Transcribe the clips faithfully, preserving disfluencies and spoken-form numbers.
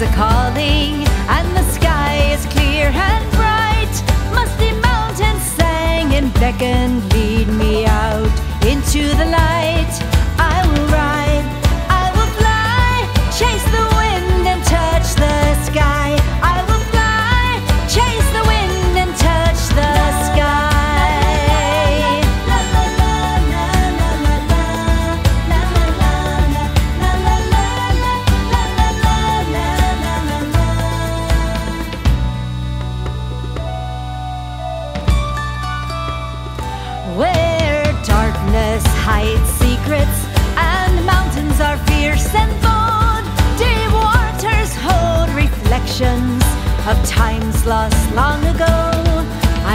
wings are calling, and the sky is clear and bright. Musty mountains sang and beckoned, lead me out into the light. I will ride, I will fly, chase the wind and touch the sky. I will fly, chase the wind and touch the sky. La la la la la la la la la la la la la la la la la la la la la la la la. Where darkness hides secrets and mountains are fierce and bold, deep waters hold reflections of times lost long ago.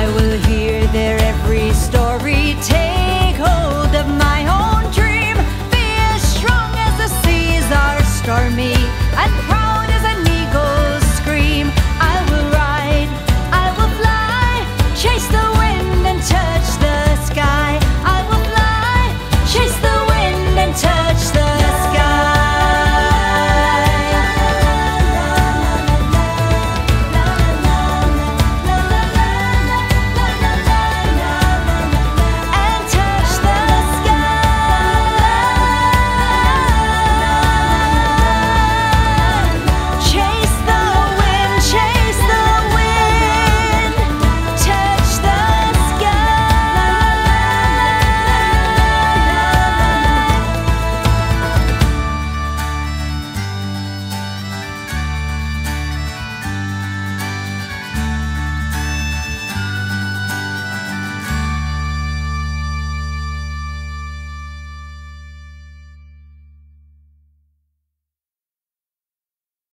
I will hear their every story tale.